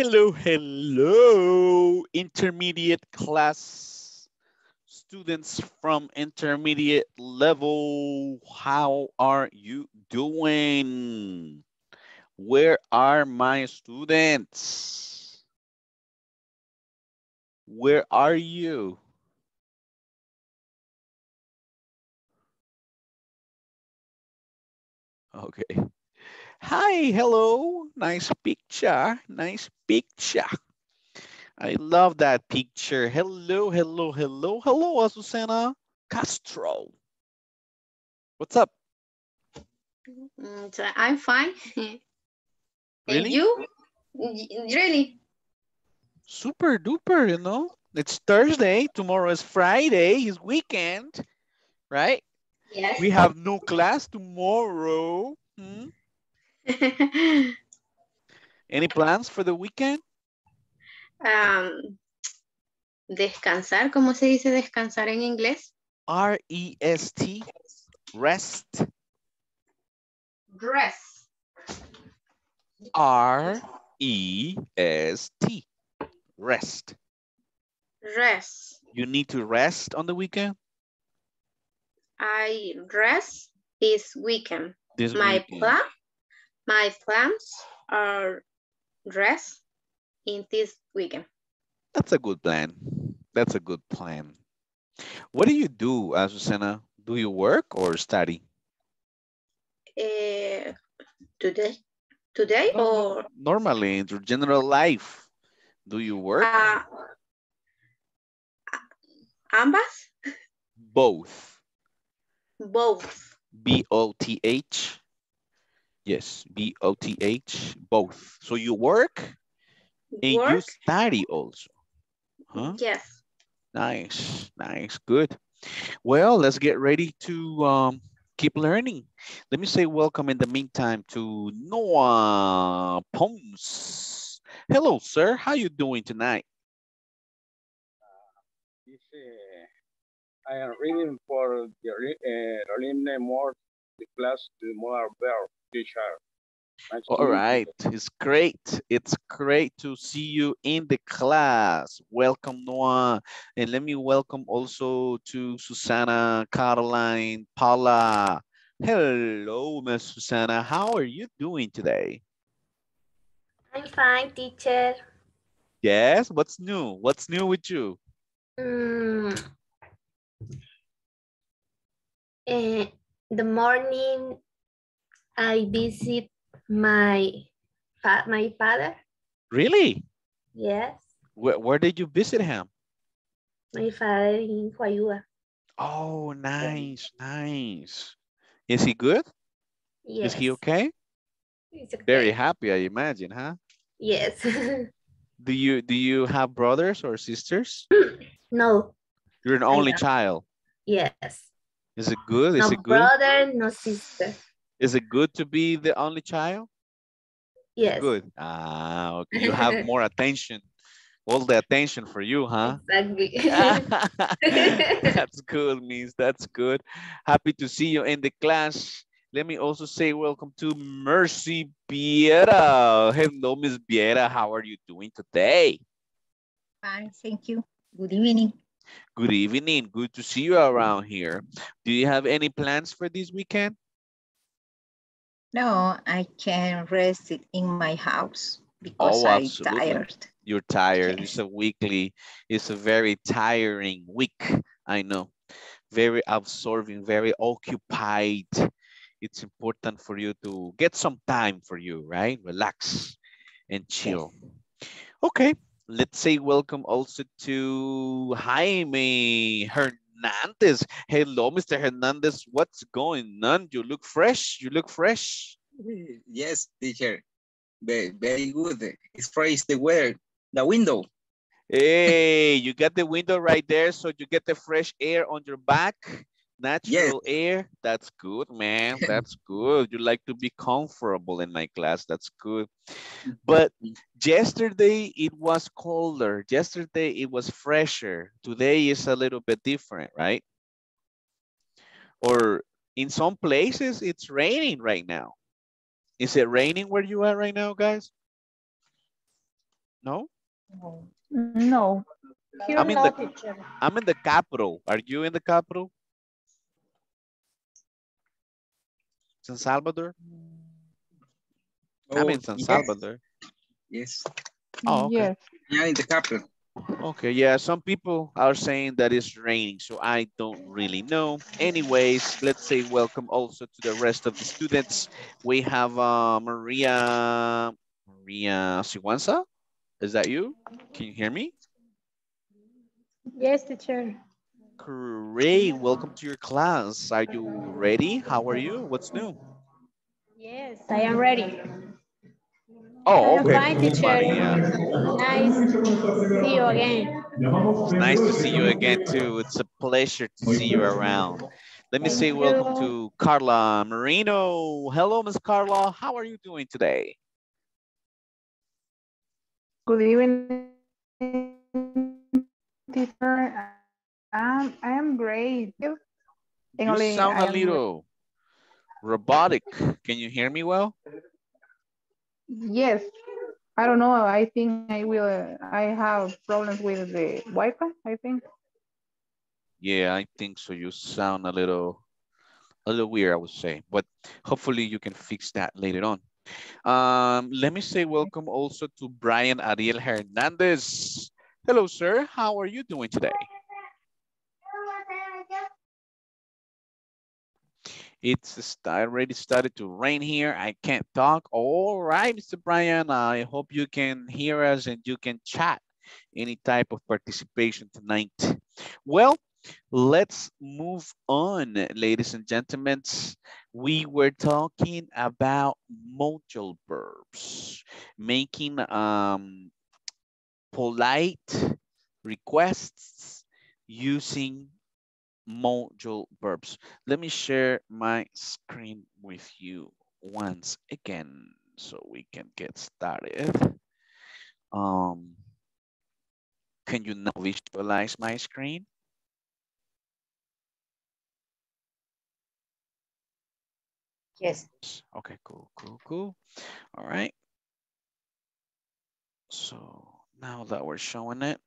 Hello, hello, intermediate class students from intermediate level. How are you doing? Where are my students? Where are you? Okay. Hi, hello, nice picture, nice picture. I love that picture. Hello, hello, hello, hello, Azucena Castro. What's up? I'm fine. Really? And you? Really? Super duper, you know? It's Thursday, tomorrow is Friday, it's weekend, right? Yes. We have no class tomorrow. Hmm? Any plans for the weekend? Descansar, ¿cómo se dice descansar en inglés? R-E-S-T, rest. Rest. R-E-S-T, rest. Rest. You need to rest on the weekend? I rest this weekend. This weekend. My plans are dressed in this weekend. That's a good plan. That's a good plan. What do you do, Azucena? Do you work or study? Today or? Normally, in your general life, do you work? Ambas? Both. Both. B-O-T-H. Yes, B-O-T-H, both. So you work and you study also. Huh? Yes. Nice, nice, good. Well, let's get ready to keep learning. Let me say welcome in the meantime to Noah Pons. Hello, sir. How you doing tonight? I am reading for the Rolling More class to more well. Teacher. All right, it's great. It's great to see you in the class. Welcome, Noah. And let me welcome also to Susana Carolina Paula. Hello, Miss Susana. How are you doing today? I'm fine, teacher. Yes, what's new? What's new with you? The morning I visit my father. Really? Yes. Where did you visit him? My father in Huayua. Oh, nice, nice. Is he good? Yes. Is he okay? He's okay. Very happy, I imagine, huh? Yes. Do you have brothers or sisters? No. You're an only child? Yes. Is it good? Is it good? No brother, no sister. Is it good to be the only child? Yes. Good. Ah, okay. You have more attention. All the attention for you, huh? Exactly. That's good, Miss. That's good. Happy to see you in the class. Let me also say welcome to Mercy Viera. Hello, Miss Viera. How are you doing today? Fine, thank you. Good evening. Good evening. Good to see you around here. Do you have any plans for this weekend? No, I can rest it in my house because I'm tired. You're tired. Yes. It's a weekly. It's a very tiring week. I know. Very absorbing, very occupied. It's important for you to get some time for you, right? Relax and chill. Yes. Okay. Let's say welcome also to Jaime Hernandez. Hello, Mr. Hernandez. What's going on? You look fresh. You look fresh. Yes, teacher. Very, very good. It's fresh the weather, the window. Hey, you got the window right there, so you get the fresh air on your back. Natural air. That's good, man. That's good. You like to be comfortable in my class. That's good. But yesterday it was colder. Yesterday it was fresher. Today is a little bit different, right? Or in some places it's raining right now. Is it raining where you are right now, guys? No? No. I'm in the capital. Are you in the capital? San Salvador? Oh, I'm in San Salvador. Yes. Oh, okay. Yes. Yeah, in the capital. Okay, yeah, some people are saying that it's raining, so I don't really know. Anyways, let's say welcome also to the rest of the students. We have María Sigüenza. Is that you? Can you hear me? Yes, teacher. Great, welcome to your class. Are you ready? How are you? What's new? Yes, I am ready. Oh, okay. Bye, teacher. Nice to see you again. It's nice to see you again, too. It's a pleasure to see you around. Let me say welcome to Carla Marino. Hello, Miss Carla. How are you doing today? Good evening, teacher. I am great. You sound a little robotic. Can you hear me well? Yes, I don't know. I think I will. I have problems with the Wi-Fi, I think. Yeah, I think so. You sound a little weird, I would say. But hopefully you can fix that later on. Let me say welcome also to Brian Ariel Hernandez. Hello, sir. How are you doing today? It's already started to rain here. I can't talk. All right, Mr. Brian. I hope you can hear us and you can chat any type of participation tonight. Well, let's move on, ladies and gentlemen. We were talking about modal verbs, making polite requests using modal verbs. Let me share my screen with you once again so we can get started. Can you now visualize my screen? Yes. Okay, cool. All right. So now that we're showing it,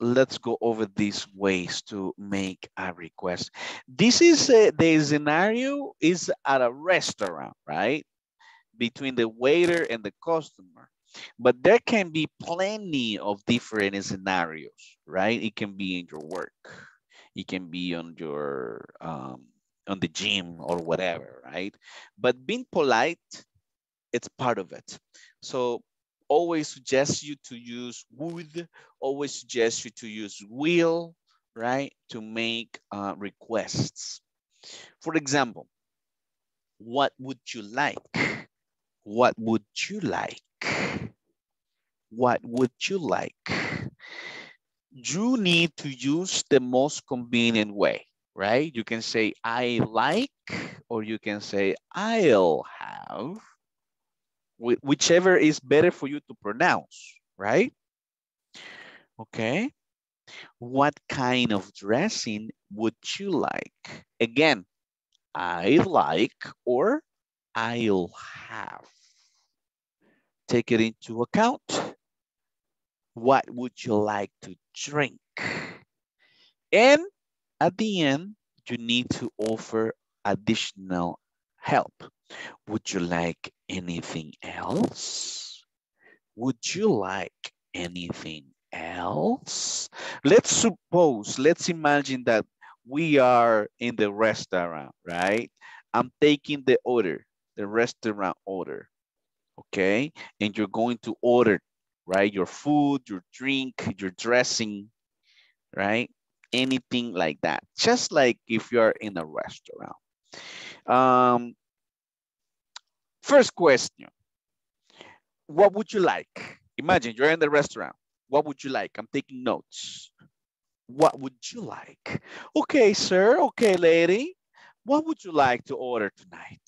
let's go over these ways to make a request. This is the scenario is at a restaurant, right? Between the waiter and the customer. But there can be plenty of different scenarios, right? It can be in your work. It can be on your, on the gym or whatever, right? But being polite, it's part of it. So always suggest you to use would, always suggest you to use will, right? To make requests. For example, what would you like? What would you like? What would you like? You need to use the most convenient way, right? You can say, I like, or you can say, I'll have. Whichever is better for you to pronounce, right? Okay. What kind of dressing would you like? Again, I like or I'll have. Take it into account. What would you like to drink? And at the end, you need to offer additional help. Would you like anything else? Would you like anything else? Let's suppose, let's imagine that we are in the restaurant, right? I'm taking the order, the restaurant order, okay? And you're going to order, right? Your food, your drink, your dressing, right? Anything like that. Just like if you're in a restaurant. First question, what would you like? Imagine you're in the restaurant. What would you like? I'm taking notes. What would you like? Okay, sir. Okay, lady. What would you like to order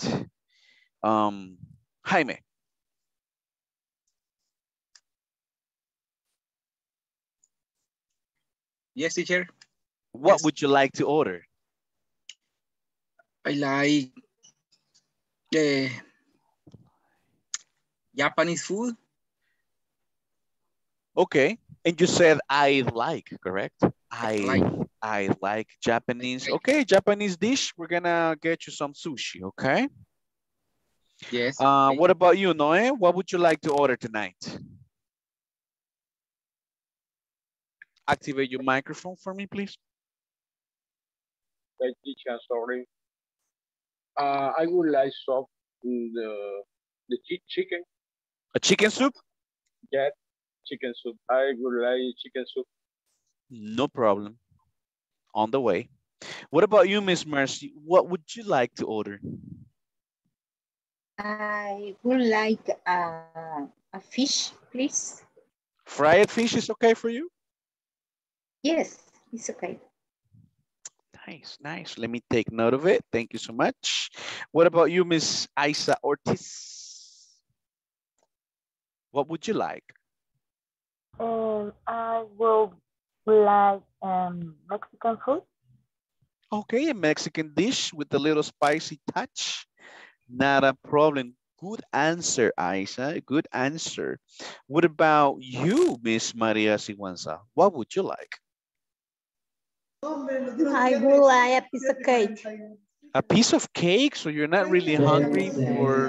tonight? Jaime. Yes, teacher. What would you like to order? I like the... Japanese food. Okay, and you said I like, correct? I like Japanese. Okay, Japanese dish. We're gonna get you some sushi, okay? Yes. What about you, Noe? What would you like to order tonight? Activate your microphone for me, please. Hey, teacher, sorry. I would like soup in the chicken. A chicken soup? Yeah, chicken soup. I would like chicken soup. No problem. On the way. What about you, Miss Mercy? What would you like to order? I would like a fish, please. Fried fish is okay for you? Yes, it's okay. Nice, nice. Let me take note of it. Thank you so much. What about you, Miss Isa Ortiz? What would you like? I will like Mexican food. Okay, a Mexican dish with a little spicy touch. Not a problem. Good answer, Isa. Good answer. What about you, Miss Maria Sigüenza? What would you like? I would like a piece of cake. A piece of cake? So you're not really hungry for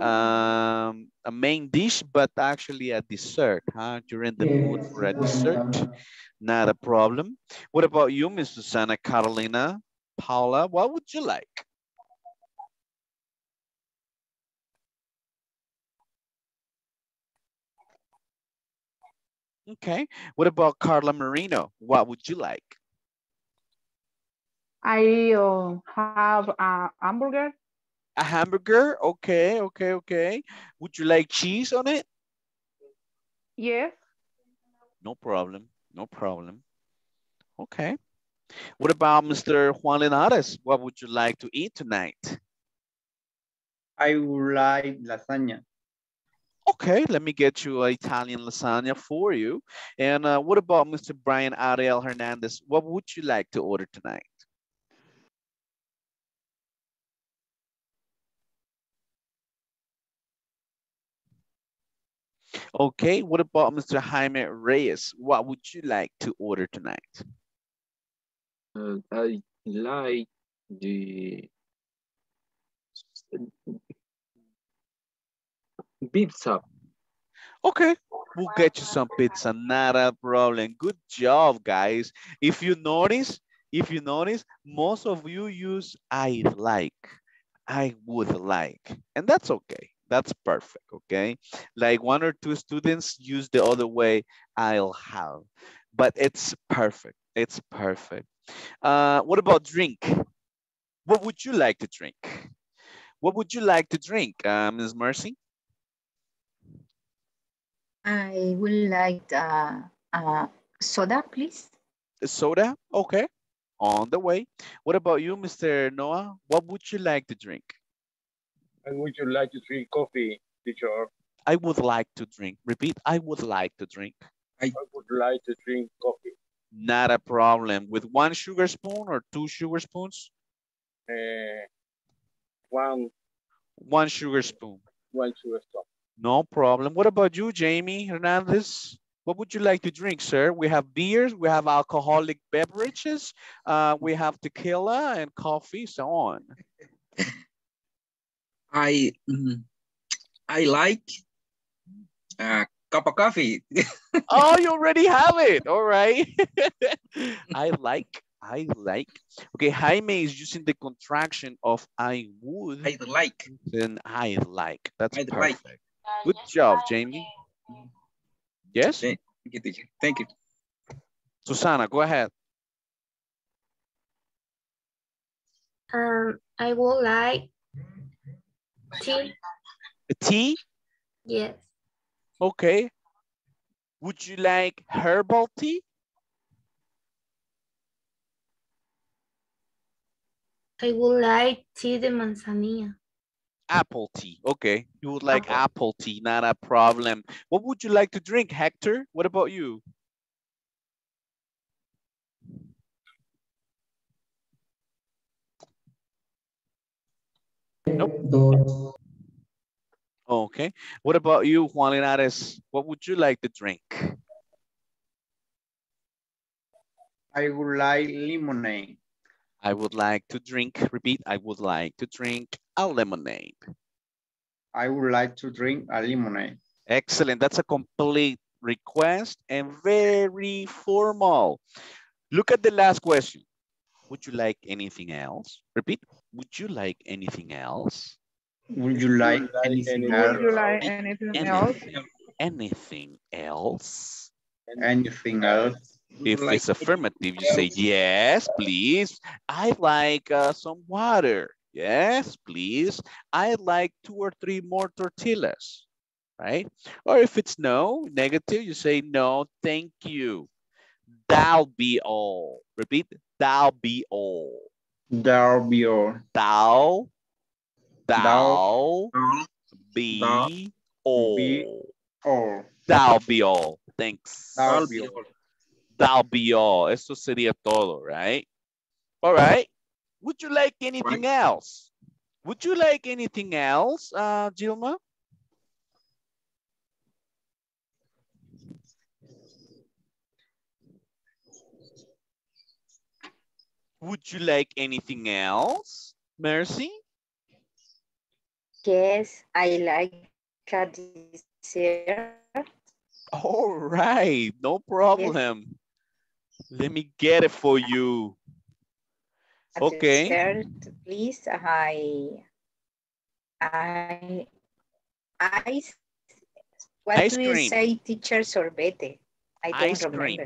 a main dish, but actually a dessert, huh? You're in the mood for a dessert. Not a problem. What about you, Miss Susana Carolina Paula? What would you like? Okay. What about Carla Marino? What would you like? I have a hamburger. A hamburger? Okay, okay, okay. Would you like cheese on it? Yes. No problem. No problem. Okay. What about Mr. Juan Linares? What would you like to eat tonight? I would like lasagna. Okay, let me get you an Italian lasagna for you. And what about Mr. Brian Ariel Hernandez? What would you like to order tonight? Okay, what about Mr. Jaime Reyes? What would you like to order tonight? I like the... pizza. Okay, we'll get you some pizza, not a problem. Good job, guys. If you notice, most of you use I like, I would like, and that's okay. That's perfect, okay? Like one or two students use the other way, I'll have, but it's perfect. It's perfect. What about drink? What would you like to drink? What would you like to drink, Ms. Mercy? I would like soda, please. The soda? Okay. On the way. What about you, Mr. Noah? What would you like to drink? I would like to drink coffee, teacher. I would like to drink. Repeat, I would like to drink. I would like to drink coffee. Not a problem. With one sugar spoon or two sugar spoons? One. One sugar spoon. One sugar spoon. No problem. What about you, Jaime Hernandez? What would you like to drink, sir? We have beers, we have alcoholic beverages, we have tequila and coffee, so on. I like a cup of coffee. Oh, you already have it. All right. I like. Okay, Jaime is using the contraction of I would. I like. Then I like. That's I'd perfect. Like. Good job, Jamie. Yes? Thank you. Susana, go ahead. I would like tea. A tea? Yes. Okay. Would you like herbal tea? I would like tea de manzanilla. Apple tea. Okay. You would like apple tea, not a problem. What would you like to drink, Hector? What about you? Nope. Okay. What about you, Juan Linares? What would you like to drink? I would like lemonade. I would like to drink, repeat, I would like to drink a lemonade. I would like to drink a lemonade. Excellent. That's a complete request and very formal. Look at the last question. Would you like anything else? Repeat. Would you like anything else? Would you like anything else? Would you like anything else? Anything else? Anything else? If it's affirmative, you say, yes, please. I'd like some water. Yes, please. I'd like 2 or 3 more tortillas, right? Or if it's no, negative, you say, no, thank you. That'll be all. Repeat. That'll be all. That'll be all. That'll be all. That'll be all. Thanks. That'll be all. That'll be all. Eso sería todo, right? All right. Would you like anything else? Would you like anything else, Gilma? Would you like anything else, Mercy? Yes, I like a dessert. All right, no problem. Yes. Let me get it for you. Okay. Dessert, please, what ice do you cream. Say, teacher, sorbete? I don't ice remember. Cream.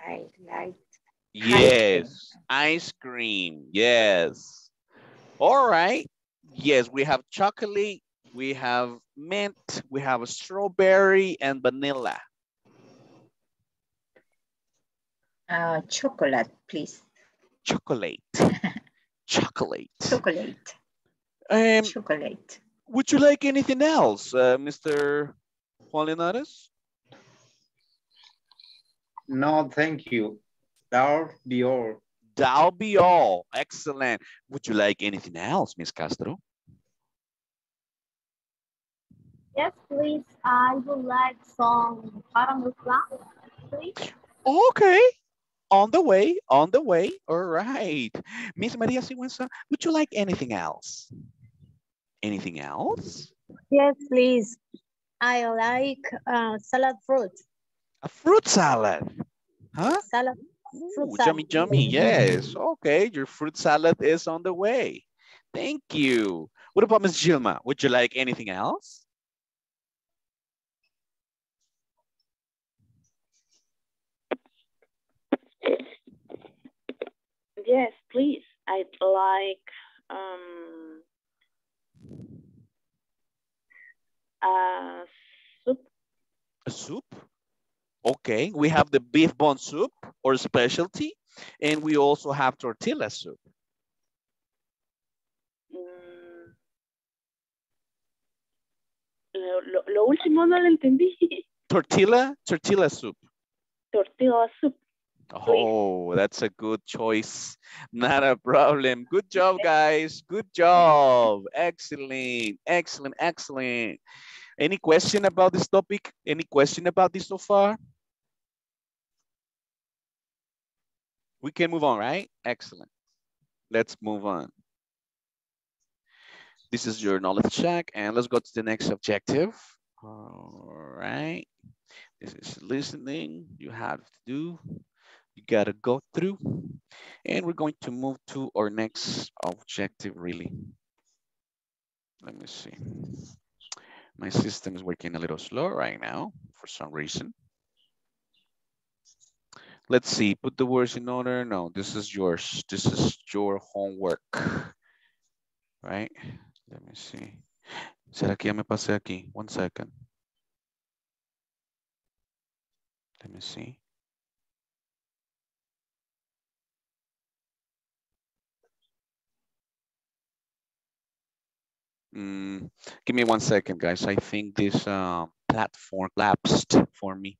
I like. Yes, ice cream. Yes. All right. Yes, we have chocolate, we have mint, we have a strawberry and vanilla. Chocolate, please. Chocolate. Chocolate. Chocolate. Chocolate. Would you like anything else, Mr. Juan Linares? No, thank you. That'll be all. That'll be all. Excellent. Would you like anything else, Ms. Castro? Yes, please. I would like some caramel flan, please. Okay. On the way. On the way. All right. Ms. María Sigüenza, would you like anything else? Anything else? Yes, please. I like salad fruit. A fruit salad? Huh? Salad. Ooh, yummy, yummy, yes. Okay, your fruit salad is on the way. Thank you. What about Ms. Gilma? Would you like anything else? Yes, please. I'd like soup. A soup? Okay, we have the beef bone soup or specialty, and we also have tortilla soup. Lo último no lo entendí. Tortilla soup. Tortilla soup. Oh, that's a good choice. Not a problem. Good job, guys. Good job. Excellent, excellent, excellent. Any question about this topic? Any question about this so far? We can move on, right? Excellent. Let's move on. This is your knowledge check, and let's go to the next objective. All right. This is listening. You have to do. You gotta go through. And we're going to move to our next objective, really. Let me see. My system is working a little slow right now for some reason. Let's see, put the words in order. No, this is yours. This is your homework, right? Let me see. ¿Será que ya me pasé aquí? 1 second. Let me see. Give me 1 second, guys. I think this platform lapsed for me.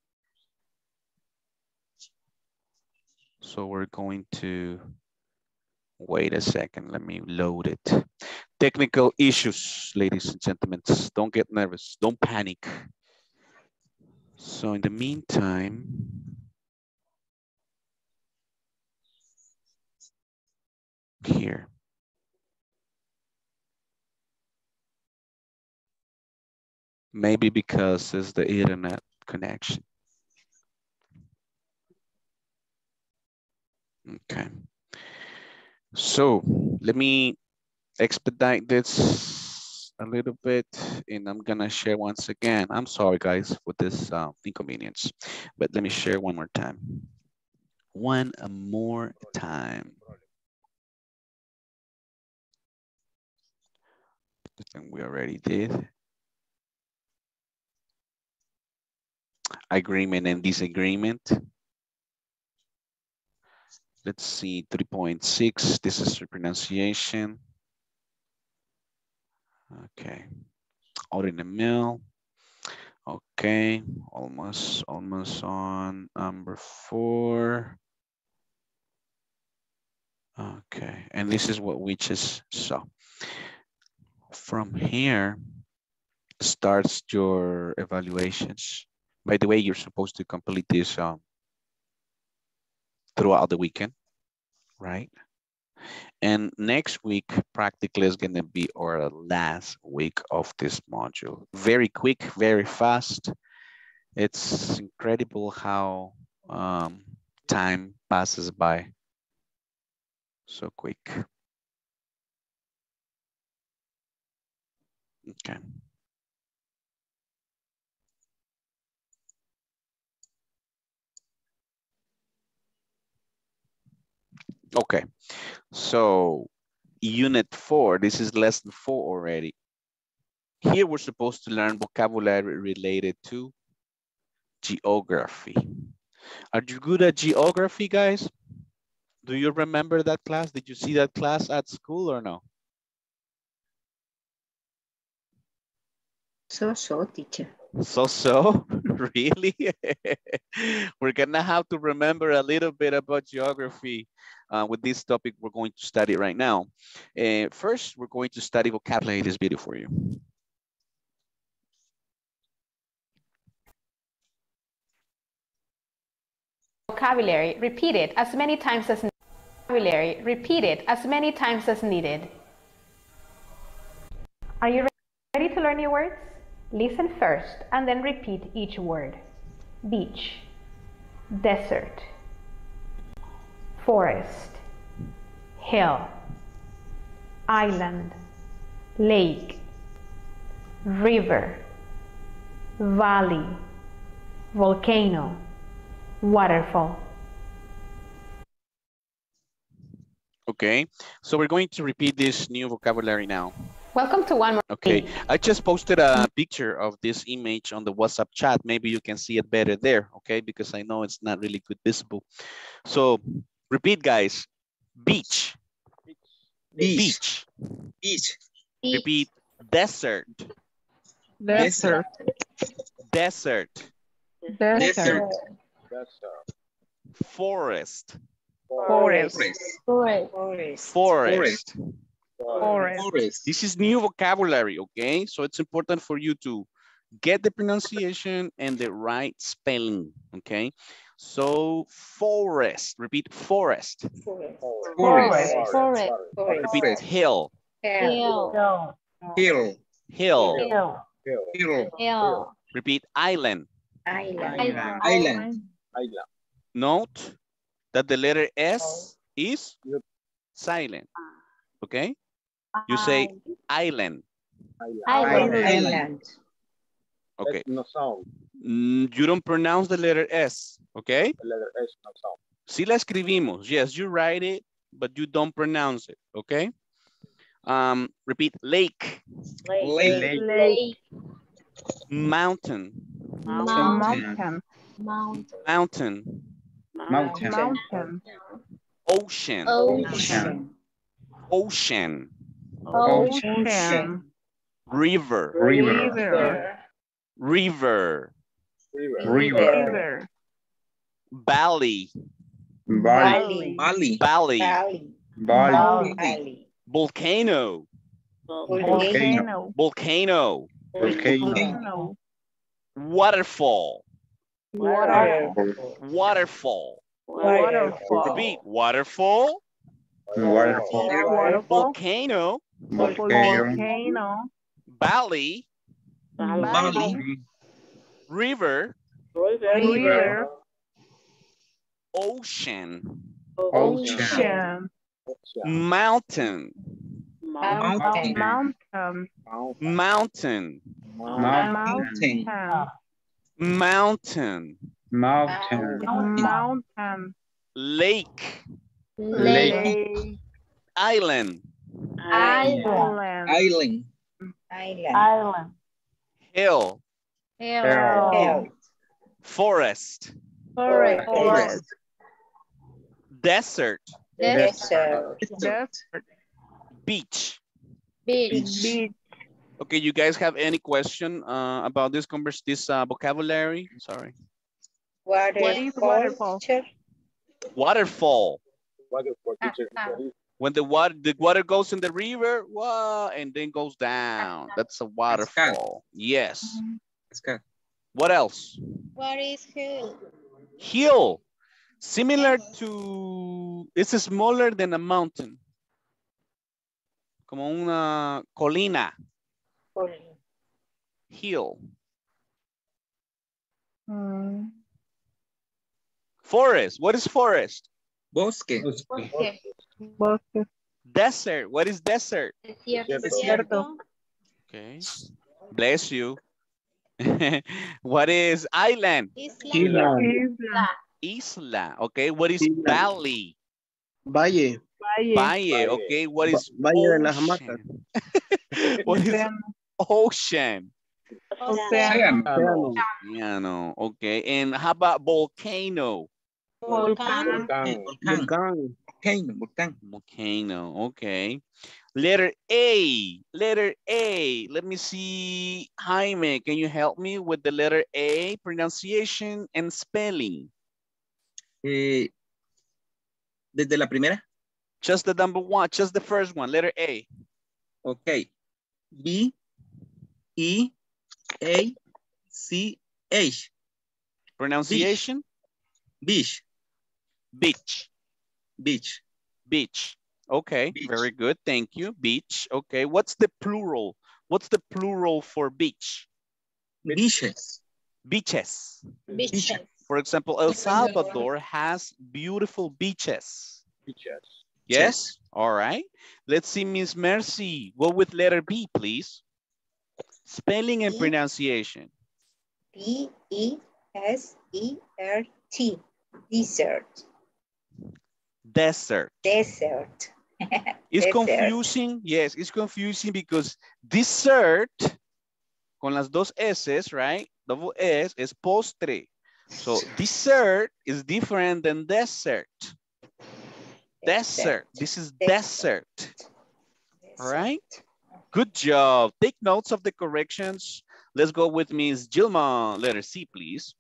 So we're going to Wait a second, let me load it. Technical issues, ladies and gentlemen. Don't get nervous, don't panic. So in the meantime, here. Maybe because it's the internet connection. Okay. So let me expedite this a little bit, and I'm gonna share once again. I'm sorry guys for this inconvenience, but let me share one more time. One more time. I think we already did. Agreement and disagreement. Let's see, 3.6, this is the pronunciation. Okay, out in the mill. Okay, almost on number 4. Okay, and this is what we just saw. From here starts your evaluations. By the way, you're supposed to complete this throughout the weekend, right? And next week practically is gonna be our last week of this module. Very quick, very fast. It's incredible how time passes by so quick. Okay. Okay, so unit 4, this is lesson 4 already. Here we're supposed to learn vocabulary related to geography. Are you good at geography, guys? Do you remember that class? Did you see that class at school or no? So-so, teacher. So-so? Really? We're gonna have to remember a little bit about geography with this topic we're going to study right now. First, we're going to study vocabulary. This video for you. Vocabulary, repeat it as many times as needed. Vocabulary, repeat it as many times as needed. Are you ready to learn new words? Listen first and then repeat each word. Beach, desert, forest, hill, island, lake, river, valley, volcano, waterfall. Okay, so we're going to repeat this new vocabulary now. Welcome to one more. Okay, I just posted a picture of this image on the WhatsApp chat. Maybe you can see it better there, okay? Because I know it's not really good visible. So repeat, guys. Beach. Beach. Beach. Beach. Beach. Repeat. Desert. Desert. Desert. Desert. Desert. Forest. Forest. Forest. Forest. Forest. Forest. This is new vocabulary, okay? So it's important for you to get the pronunciation and the right spelling, okay? So forest, repeat forest. Forest. Forest. Forest. Forest. Forest. Repeat hill. Hill. Hill. Hill. Hill. Hill. Hill. Hill. Repeat island. Island. Island. Island. Island. Note that the letter S is silent, okay? You say island. Island. Island. Okay. No sound. You don't pronounce the letter S, okay? The letter S, no sound. Si la escribimos. Yes, you write it, but you don't pronounce it, okay? Repeat, lake. Lake. Lake. Lake. Mountain. Mountain. Mountain. Mountain. Mountain. Ocean. Ocean. Ocean. Ocean. Ocean. River. River. River. River. River. River. Valley. Valley. Valley. Valley. Bali. Volcano. Volcano. Volcano. Volcano. Waterfall. Waterfall. Waterfall. Waterfall. Waterfall. Waterfall. Volcano. Volcano. Valley. Valley. River. River. Ocean. Ocean. Mountain. Mountain. Mountain. Mountain. Mountain. Mountain. Mountain. Lake. Lake. Island. Island. Island. Island. Hill. Hill. Forest. Forest. Desert. Desert. Beach. Beach. Okay, you guys have any question about this vocabulary? Sorry. What is waterfall? Waterfall. Waterfall. When the water goes in the river, whoa, and then goes down. That's a waterfall. Yes. That's good. What else? What is hill? Hill. Similar to, it's smaller than a mountain. Como una colina. Colina. Hill. Forest. What is forest? Bosque. Bosque. Bosque. Desert. What is desert? Desierto. Okay. Bless you. What is island? Isla. Isla. Isla. Okay. What is isla. Valley? Valle. Valle. Okay. What is Valle de las Hamacas? What is ocean? Ocean. Oceano. Okay. And how about volcano? Volcano. Volcano. Volcano. Volcano. Okay. Letter A. Letter A. Let me see. Jaime, can you help me with the letter A pronunciation and spelling? Desde la primera? Just the number one, just the first one, letter A. Okay. B, E, A, C, H. Pronunciation? Beach. Beach. Beach. Beach. Okay, beach. Very good. Thank you. Beach. Okay, what's the plural? What's the plural for beach? Beaches. Beaches. Beaches. Beaches. For example, El Salvador has beautiful beaches. Beaches. Yes? All right. Let's see, Miss Mercy. Go with letter B, please. Spelling and pronunciation. D-E-S-E-R-T. Desert. Desert. Desert. It's confusing. Yes, it's confusing because dessert, con las dos S's, right? Double S is postre. So dessert is different than desert. Desert. This is desert. All right. Good job. Take notes of the corrections. Let's go with Ms. Gilma. Letter C, please.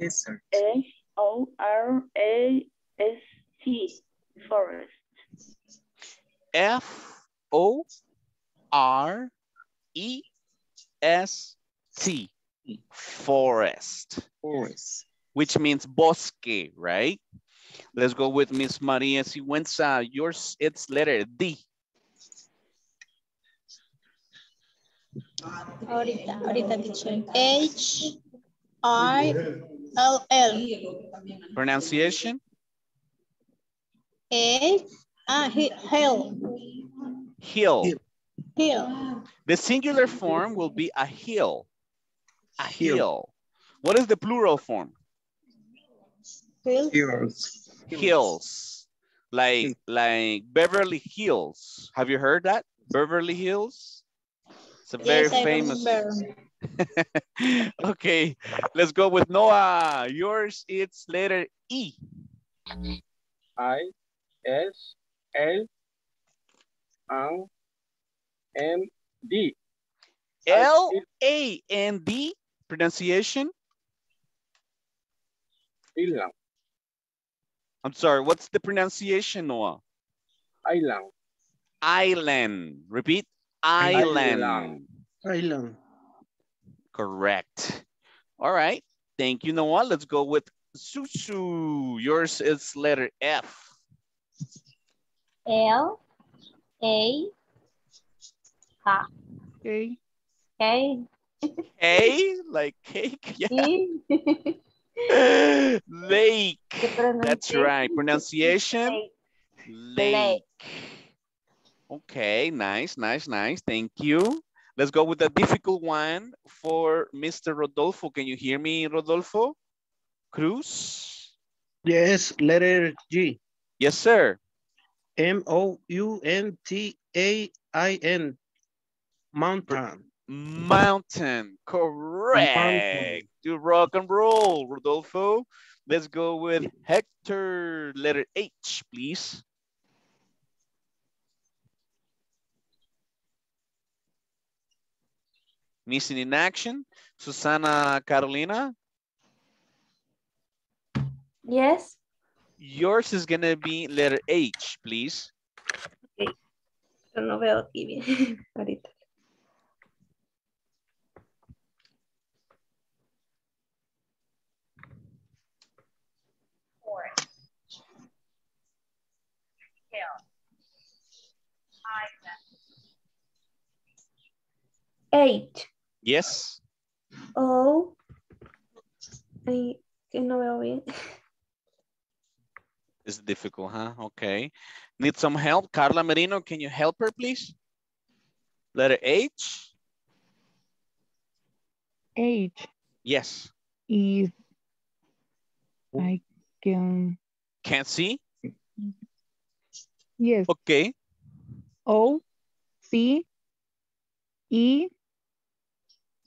Desert. F-O-R-A-S-T. Forest. F-O-R-E-S-T. T, forest, forest, which means bosque, right? Let's go with Miss María Sigüenza. Yours, it's letter D. H-I-L-L. Pronunciation? Hill. Hill. Hill. The singular form will be a hill. A hill. What is the plural form? Hills. Hills. Like Beverly Hills. Have you heard that? Beverly Hills? It's a very famous. Okay, let's go with Noah. Yours, it's letter E. I-S-L-A-N-D. L-A-N-D, pronunciation? Island. I'm sorry, what's the pronunciation, Noah? Island. Island. Repeat. Island. Island. Island. Correct. All right. Thank you, Noah. Let's go with Susu. Yours is letter F. L. A. H. K. K. K, like cake. Yeah. Lake. That's right. Pronunciation. Lake. Okay, nice, nice, nice. Thank you. Let's go with a difficult one for Mr. Rodolfo. Can you hear me, Rodolfo? Cruz? Yes, letter G. Yes, sir. M-O-U-N-T-A-I-N. Mountain. Mountain. Correct. Mountain. Do rock and roll, Rodolfo. Let's go with Hector. Letter H, please. Missing in action. Susana Carolina? Yes. Yours is going to be letter H, please. Okay. No veo TV ahorita. Eight. Yes. O. Ay, que no veo bien. It's difficult, huh? Okay. Need some help? Carla Marino, can you help her, please? Letter H. H. Yes. If I can. Can't see? Yes. Okay. O. C. E.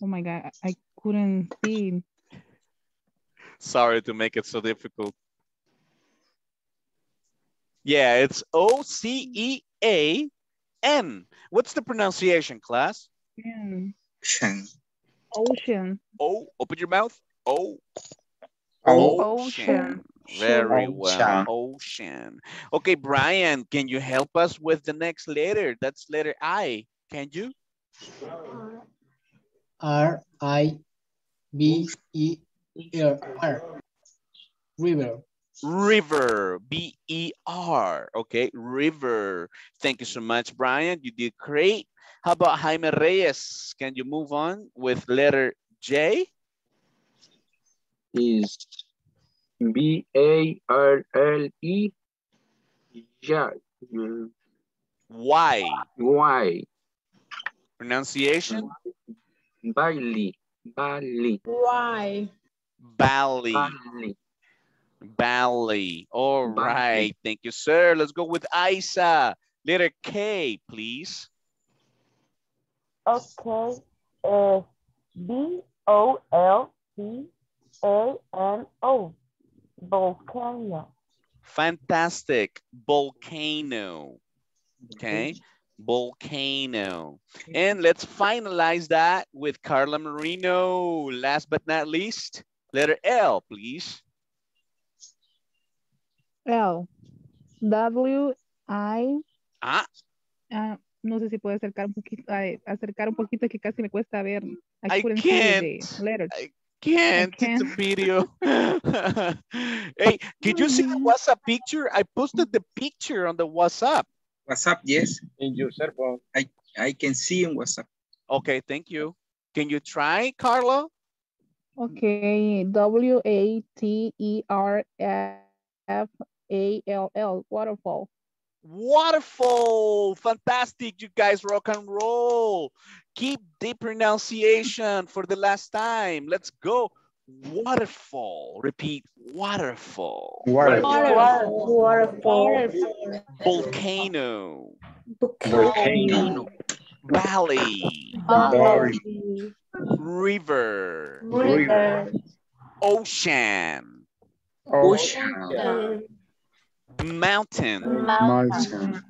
Oh my God, I couldn't see. Sorry to make it so difficult. Yeah, it's O-C-E-A-N. What's the pronunciation, class? Ocean. Ocean. Oh, open your mouth. Oh. Ocean. Very well. Ocean. Okay, Brian, can you help us with the next letter? That's letter I. Can you? R-I-B-E-R. River. River. B-E-R. Okay, river. Thank you so much, Brian. You did great. How about Jaime Reyes? Can you move on with letter J? Is B-A-R-L-E. J. Y. Y. Pronunciation? Bali. Bali. Why? Bali. Bali. Bali. All Bali. Right. Thank you, sir. Let's go with Isa. Letter K, please. Okay. B-O-L-T-A-N-O. Volcano. Fantastic. Volcano. Okay. Volcano. And let's finalize that with Carla Marino. Last but not least, letter L, please. L. W. I. Ah. No sé si puedo acercar un poquito que casi me cuesta ver. I can't. It's a video. Hey, did you see the WhatsApp picture? I posted the picture on the WhatsApp. WhatsApp, yes. In your cell phone. I can see in WhatsApp. Okay, thank you. Can you try, Carla? Okay, W-A-T-E-R-F-A-L-L, waterfall. Waterfall, fantastic, you guys rock and roll. Keep the pronunciation for the last time. Let's go. Waterfall. Repeat. Waterfall. Waterfall. Waterfall. Volcano. Volcano. Valley. Valley. River. River. Ocean. Ocean. Mountain. Mountain.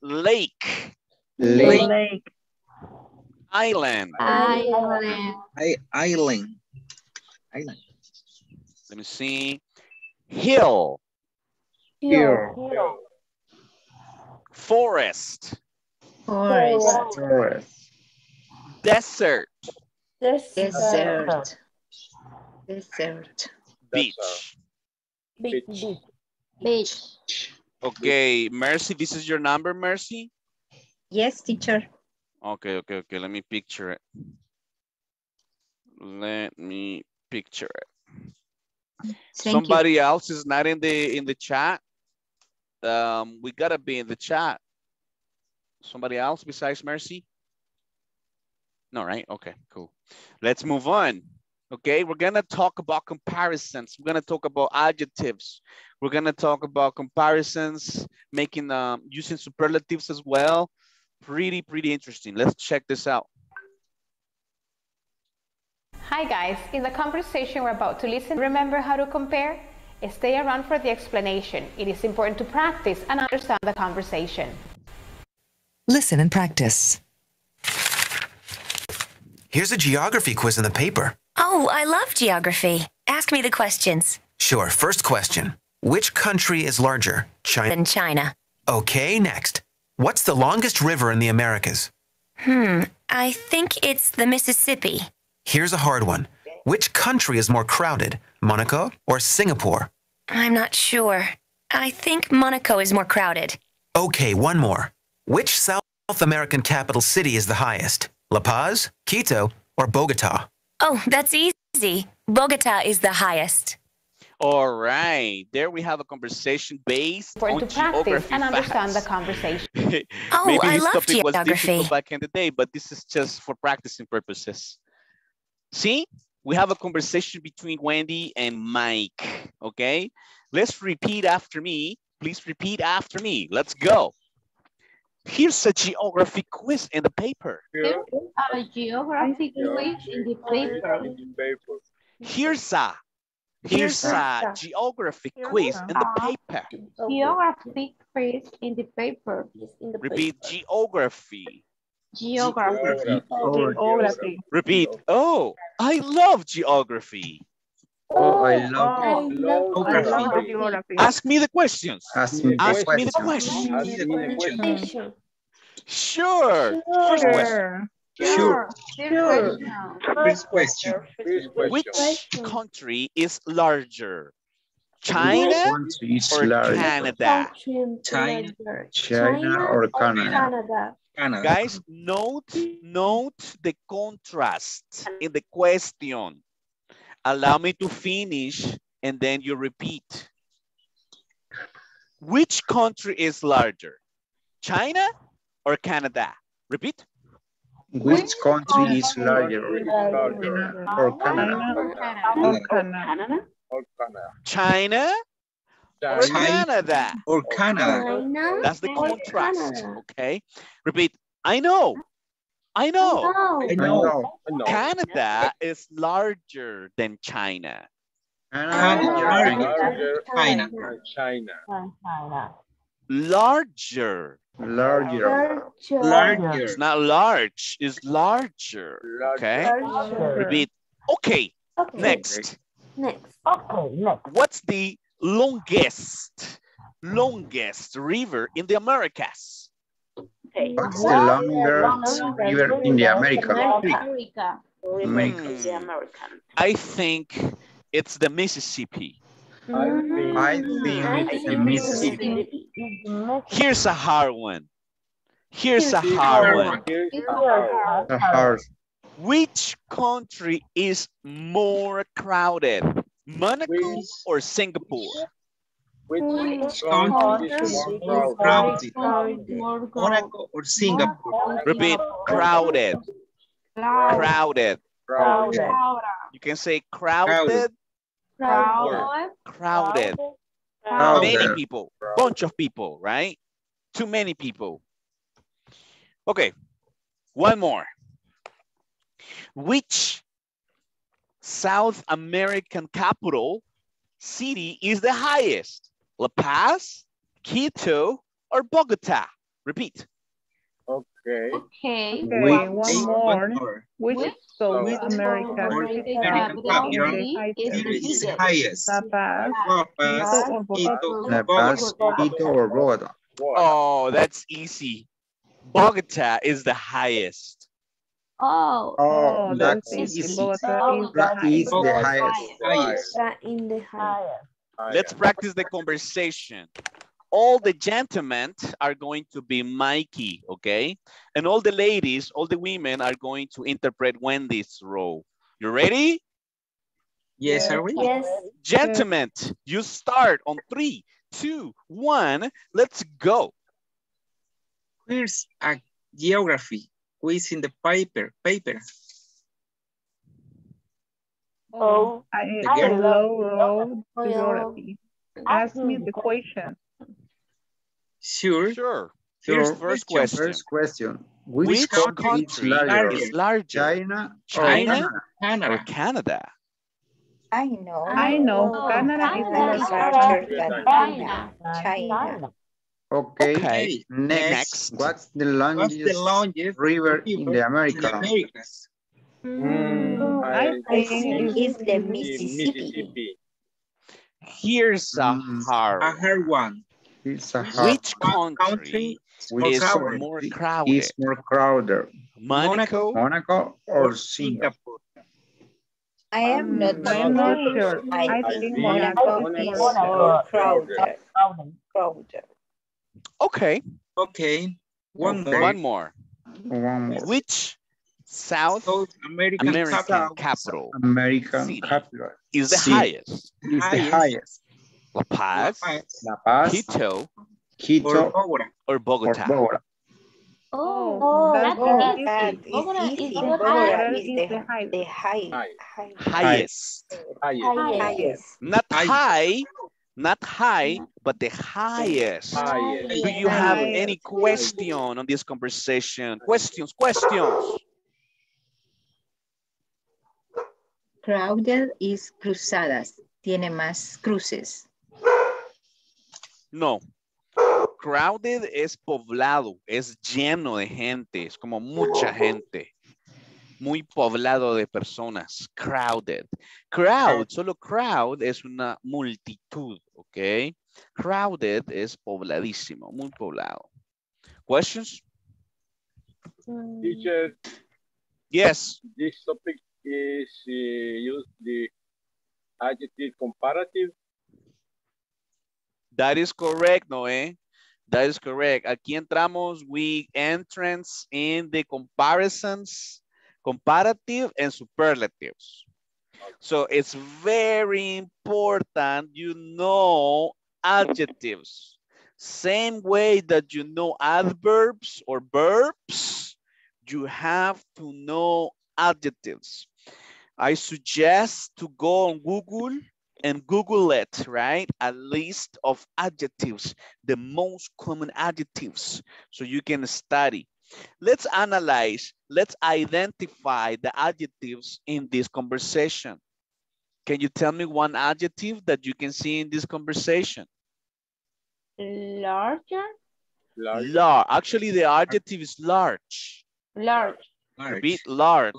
Lake. Lake. Island. Island. Let me see. Hill. Hill. Hill. Forest. Forest. Forest. Desert. Desert. Desert. Beach. Beach. Beach. Beach. Okay, Mercy, this is your number, Mercy? Yes, teacher. Okay, okay, okay. Let me picture it. Let me picture it. Thank Somebody you. Else is not in the chat. We gotta be in the chat. Somebody else besides Mercy? No, right? Okay, cool. Let's move on. Okay, we're gonna talk about comparisons. We're gonna talk about adjectives. We're gonna talk about comparisons, making using superlatives as well. Pretty interesting. Let's check this out. Hi guys, in the conversation we're about to listen, remember how to compare? Stay around for the explanation. It is important to practice and understand the conversation. Listen and practice. Here's a geography quiz in the paper. Oh, I love geography. Ask me the questions. Sure, first question. Which country is larger, China? Than China. Okay, next. What's the longest river in the Americas? I think it's the Mississippi. Here's a hard one. Which country is more crowded, Monaco or Singapore? I'm not sure. I think Monaco is more crowded. Okay, one more. Which South American capital city is the highest, La Paz, Quito, or Bogota? Oh, that's easy. Bogota is the highest. All right, there we have a conversation based on geography and understand the conversation. Oh, maybe I love geography. Was difficult back in the day, but this is just for practicing purposes. See, we have a conversation between Wendy and Mike, okay? Let's repeat after me. Please repeat after me. Let's go. Here's a geography quiz in the paper. Here's a geography quiz in the paper. Here's a geography quiz in the paper. Geography quiz in the paper. Repeat geography. Geography. Geography. Repeat. Oh, I love geography. Oh, I love geography. Ask me the questions. Ask me the questions. Sure. First question. First question. Which country is larger? China or Canada? China or Canada? Canada. Guys, note the contrast in the question. Allow me to finish and then you repeat. Which country is larger? China or Canada? Repeat. Which country is larger? Or Canada? China? Or Canada. Or Canada. That's the contrast, okay? Repeat, I know. I know. I know. Canada is larger than China. China. Larger. It's not large, it's larger. Okay? Repeat. Okay, next. What's the longest river in the Americas? Okay. What's the longest river in the Americas? I think it's the Mississippi. I think it's the Mississippi. Here's a hard one. Which country is more crowded? Monaco or Singapore? Which country is more crowded? Monaco or Singapore? Repeat, crowded. You can say crowded. Many people, bunch of people, right? Too many people. Okay, one more. Which South American capital city is the highest? La Paz, Quito, or Bogota? Repeat. Okay. Okay. One more. Which American capital is the highest? La Paz, Quito, or Bogota? Oh, that's easy. Bogota is the highest. Oh, that's easy. Bogota is the highest. Let's practice the conversation. All the gentlemen are going to be Mikey, okay? And all the ladies, all the women are going to interpret Wendy's role. You ready? Yes, are we? Yes. Gentlemen, you start on 3, 2, 1. Let's go. Here's a geography quiz in the paper. Oh, I love geography. Ask me the question. Sure. First question. Which country is larger? China or Canada? I know. Canada is larger than China. Okay. Next. What's the longest river in the Americas? I think it's the Mississippi. Here's a hard one. Which country is more crowded? Monaco or Singapore? I am not sure. I think Monaco is more crowded. Okay. One more. Which South American capital is the highest? La Paz, Quito, or Bogota? Oh, Bogota is the highest. Not high, but the highest. Do you have any question on this conversation? Questions. Crowded is cruzadas. Tiene más cruces. No, crowded es poblado, es lleno de gente, es como mucha gente, muy poblado de personas, crowded. Crowd, solo crowd es una multitud, ¿ok? Crowded es pobladísimo, muy poblado. Questions? Teacher, yes. This topic is used the adjective comparative. That is correct, Noé. That is correct. Aquí entramos, we entrance in the comparisons, comparative and superlatives. So it's very important you know adjectives. Same way that you know adverbs or verbs, you have to know adjectives. I suggest to go on Google and Google it, right? A list of adjectives, the most common adjectives, so you can study. Let's analyze, let's identify the adjectives in this conversation. Can you tell me one adjective that you can see in this conversation? Large. Actually, the adjective is large. Repeat, large.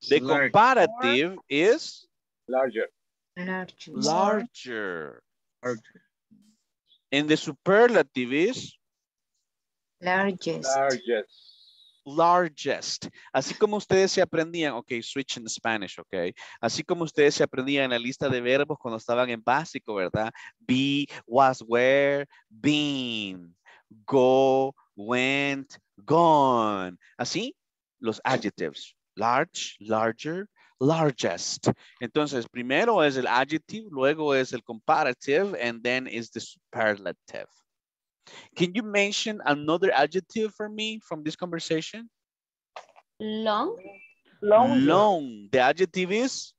The comparative is larger. And the superlative is largest. Así como ustedes se aprendían, ok, switch in Spanish, ok. Así como ustedes se aprendían en la lista de verbos cuando estaban en básico, ¿verdad? Be, was, were, been, go, went, gone. Así, los adjectives. Large, larger, largest. Entonces, primero es el adjective, luego es el comparative, and then is the superlative. Can you mention another adjective for me from this conversation? Long. The adjective is?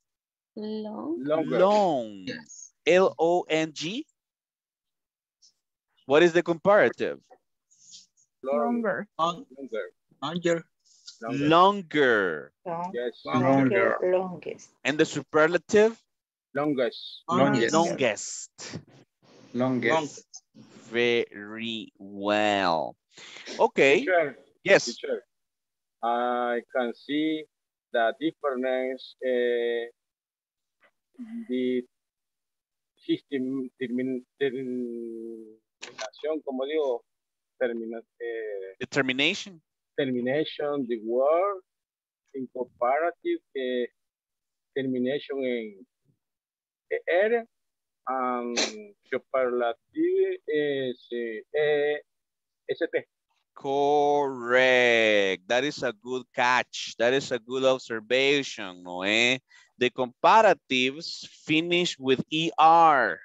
Long. Yes. L-O-N-G. What is the comparative? Longer. And the superlative? Longest. very well. Okay. Teacher, yes. Teacher, I can see the difference the system terminación, como digo, determination. Termination, the word in comparative termination in ere superlative is ST. Correct. That is a good catch. That is a good observation, Noé. The comparatives finish with ER.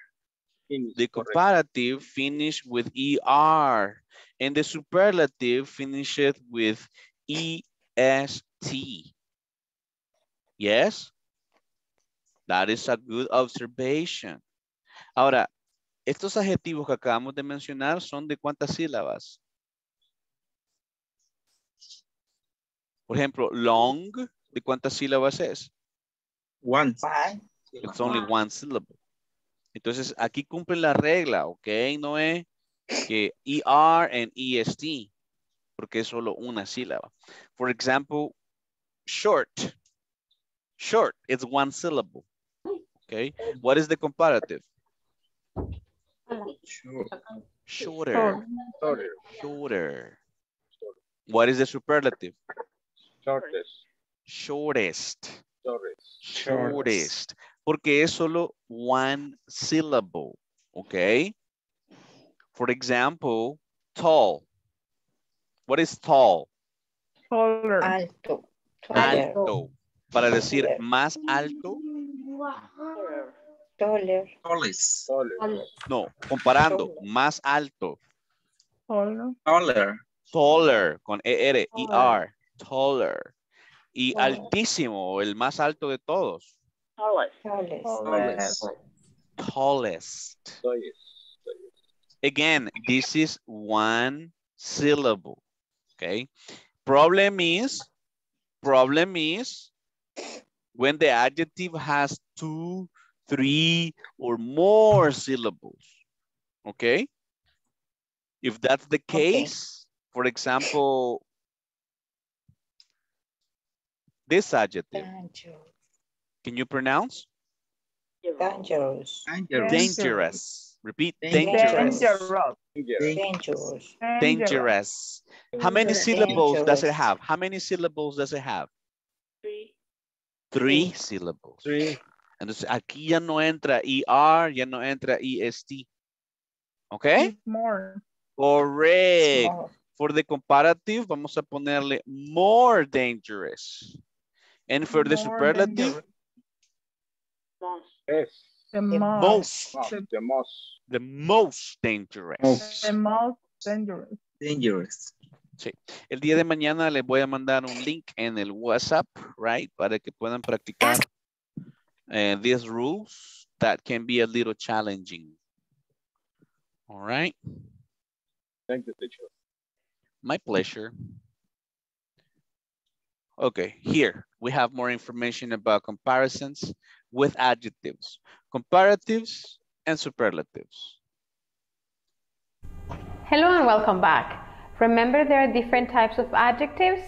The comparative finish with ER. And the superlative finishes with EST. Yes? That is a good observation. Ahora, estos adjetivos que acabamos de mencionar son de cuántas sílabas? Por ejemplo, long, ¿de cuántas sílabas es? One. It's only one syllable. Entonces, aquí cumple la regla, ¿ok? No es que ER and EST, porque es solo una sílaba. For example, short. Short, it's one syllable. Okay, what is the comparative? Shorter. Shorter. What is the superlative? Shortest. Shortest. Shortest. Shortest. Porque es solo one syllable. Okay. For example, tall. What is tall? Taller. Alto. Alto. Para decir más alto. Taller. No, comparando, más alto. Taller. Taller, con ER, ER. Taller. Y altísimo, el más alto de todos. Tallest. Tallest. Again, this is one syllable. Okay. Problem is when the adjective has 2, 3 or more syllables. Okay. If that's the case, okay. For example, this adjective. Can you pronounce? Dangerous. Dangerous. Dangerous. Repeat. Dangerous. Dangerous. Dangerous. Dangerous. How many syllables does it have? How many syllables does it have? 3 syllables. 3. Entonces aquí ya no entra ER, ya no entra EST. Okay? More. Correct. More. For the comparative, vamos a ponerle more dangerous. And for the superlative? The most dangerous. The most dangerous. Dangerous. Sí. El día de mañana les voy a mandar un link en el WhatsApp, right? Para que puedan practicar these rules that can be a little challenging. All right. Thank you, teacher. My pleasure. Okay, here we have more information about comparisons with adjectives, comparatives, and superlatives. Hello and welcome back. Remember, there are different types of adjectives?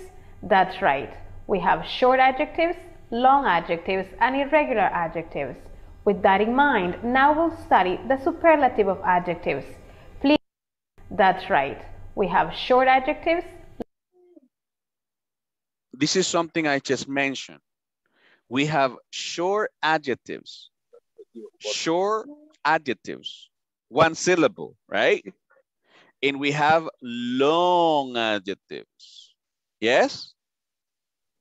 That's right. We have short adjectives, long adjectives, and irregular adjectives. With that in mind, now we'll study the superlative of adjectives. Please. That's right. We have short adjectives. This is something I just mentioned. We have short adjectives. Short adjectives. One syllable, right? And we have long adjectives. Yes?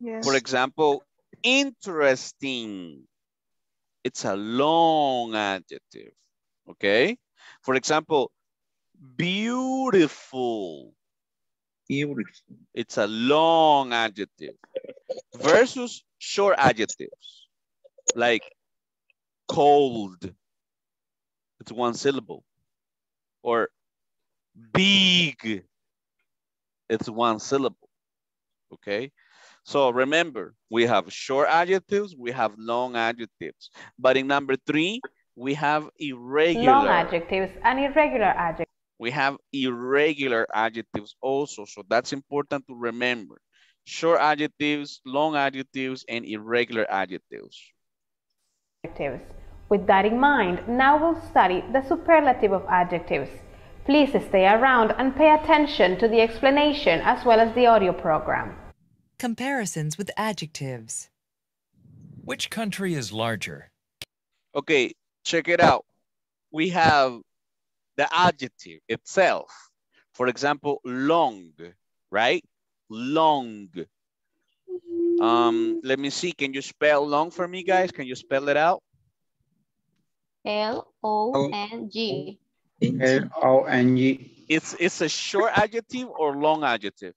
Yes. For example, interesting. It's a long adjective. Okay? For example, beautiful. Beautiful. It's a long adjective. Versus short adjectives. Like cold. It's one syllable. Or big, it's one syllable, okay? So remember, we have short adjectives, we have long adjectives. But in number 3, we have irregular. Long adjectives and irregular adjectives. We have irregular adjectives also, so that's important to remember. Short adjectives, long adjectives, and irregular adjectives. With that in mind, now we'll study the superlative of adjectives. Please stay around and pay attention to the explanation as well as the audio program. Comparisons with adjectives. Which country is larger? Okay, check it out. We have the adjective itself. For example, long, right? Long. Let me see. Can you spell long for me, guys? Can you spell it out? L-O-N-G. L-O-N-G. It's a short adjective or long adjective?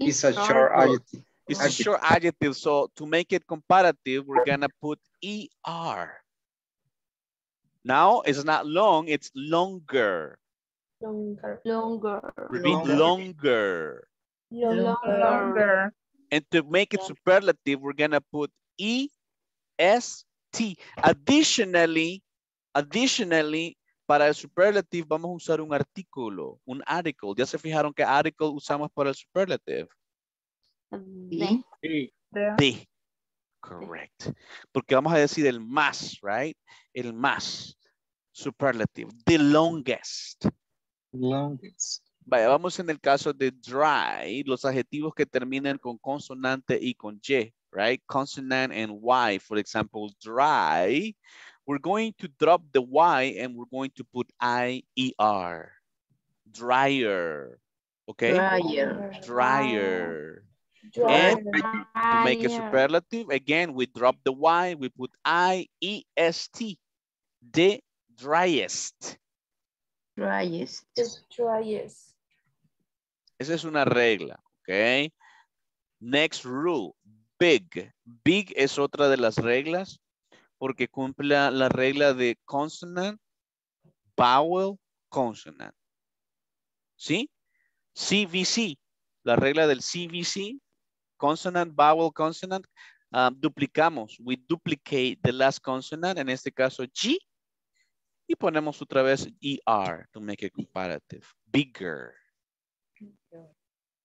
It's a short adjective. It's a short adjective. So to make it comparative, we're going to put E-R. Now it's not long, it's longer. Longer. Longer. Repeat, longer. Longer. Longer. And to make it superlative, we're going to put E-S-T. Additionally, para el superlative vamos a usar un artículo, un article. ¿Ya se fijaron qué article usamos para el superlative? The. Correct. Porque vamos a decir el más, right? El más. Superlative. The longest. Longest. Vaya, vamos en el caso de dry. Los adjetivos que terminan con consonante y con Y, right? Consonant and Y. For example, dry. We're going to drop the Y and we're going to put I-E-R. Dryer. Okay? Dryer. And to make a superlative, again, we drop the Y, we put I-E-S-T. The driest. Driest. Driest. Esa es una regla, okay? Next rule, big. Big es otra de las reglas porque cumple la regla de consonant, vowel, consonant. ¿Sí? CVC, la regla del CVC, consonant, vowel, consonant, duplicamos. We duplicate the last consonant, en este caso G, y ponemos otra vez ER to make it comparative. Bigger.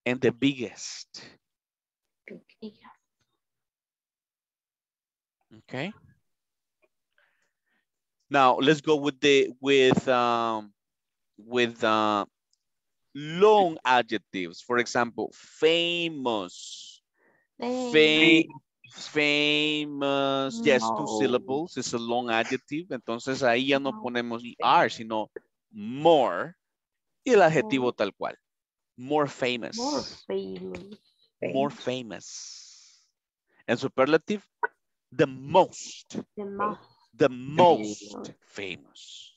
And the biggest. Okay. Now let's go with the with long adjectives. For example, famous. Famous. Yes, two syllables. It's a long adjective. Entonces ahí ya no ponemos ER, sino more. Y el adjetivo tal cual. More famous. More famous. More famous. And superlative, the most. The most. The most famous.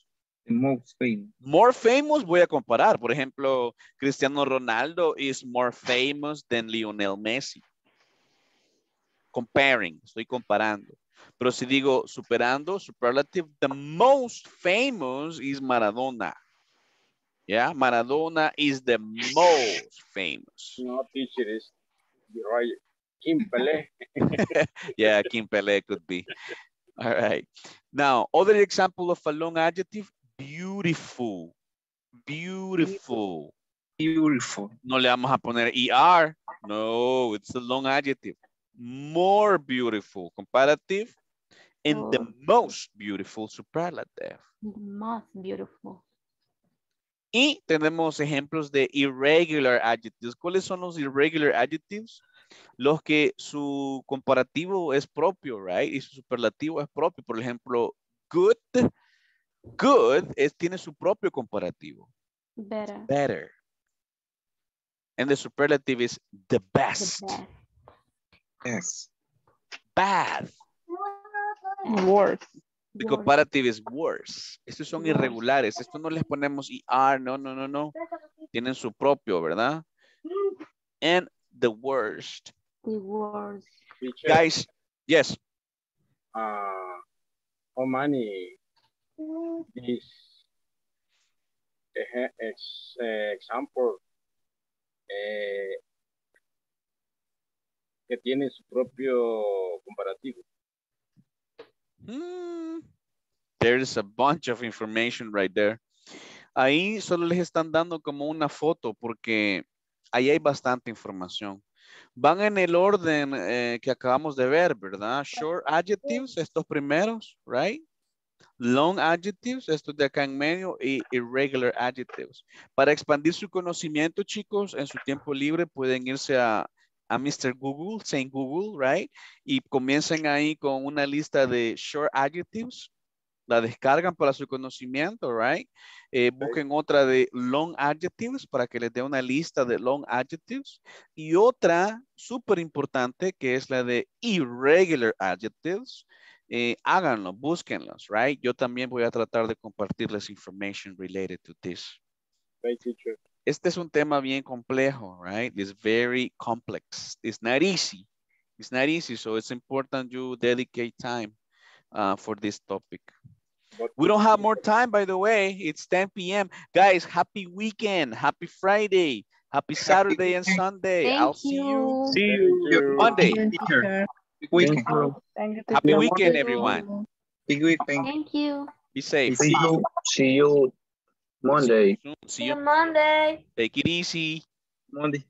The most famous. More famous, voy a comparar. Por ejemplo, Cristiano Ronaldo is more famous than Lionel Messi. Comparing, estoy comparando. Pero si digo superando, superlative, the most famous is Maradona. Yeah, Maradona is the most famous. No, teacher, is right. Kim Pele. Yeah, Kim Pele could be. All right. Now, other example of a long adjective, beautiful. Beautiful. Beautiful. No le vamos a poner ER. No, it's a long adjective. More beautiful, comparative. And the most beautiful, superlative. Most beautiful. Y tenemos ejemplos de irregular adjectives. ¿Cuáles son los irregular adjectives? Los que su comparativo es propio, right? Y su superlativo es propio. Por ejemplo, good. Good tiene su propio comparativo. Better. Better. And the superlative is the best. The best. Yes. Bad. Worse. The comparative is worse. Estos son irregulares. Estos no les ponemos ER. No, no, no, no. Tienen su propio, ¿verdad? And the worst. The worst. Guys, yes. How many is example que tiene su propio comparativo? There is a bunch of information right there. Ahí solo les están dando como una foto porque ahí hay bastante información. Van en el orden que acabamos de ver, ¿verdad? Short adjectives, estos primeros, right? Long adjectives, estos de acá en medio, y irregular adjectives. Para expandir su conocimiento, chicos, en su tiempo libre pueden irse a Mr. Google, Saint Google, right? Y comiencen ahí con una lista de short adjectives. La descargan para su conocimiento, right? Busquen otra de long adjectives para que les dé una lista de long adjectives. Y otra súper importante que es la de irregular adjectives. Háganlo, búsquenlos, right? Yo también voy a tratar de compartirles information related to this. Thank you, teacher. Este es un tema bien complejo, right? It's very complex. It's not easy. It's not easy, so it's important you dedicate time for this topic. We don't have more time, by the way. It's 10 p.m. Guys, happy weekend. Happy Friday. Happy Saturday and Sunday. I'll see you. See you Monday. Happy weekend, everyone. Thank you. Be safe. See you Monday. See you Monday. Take it easy. Monday.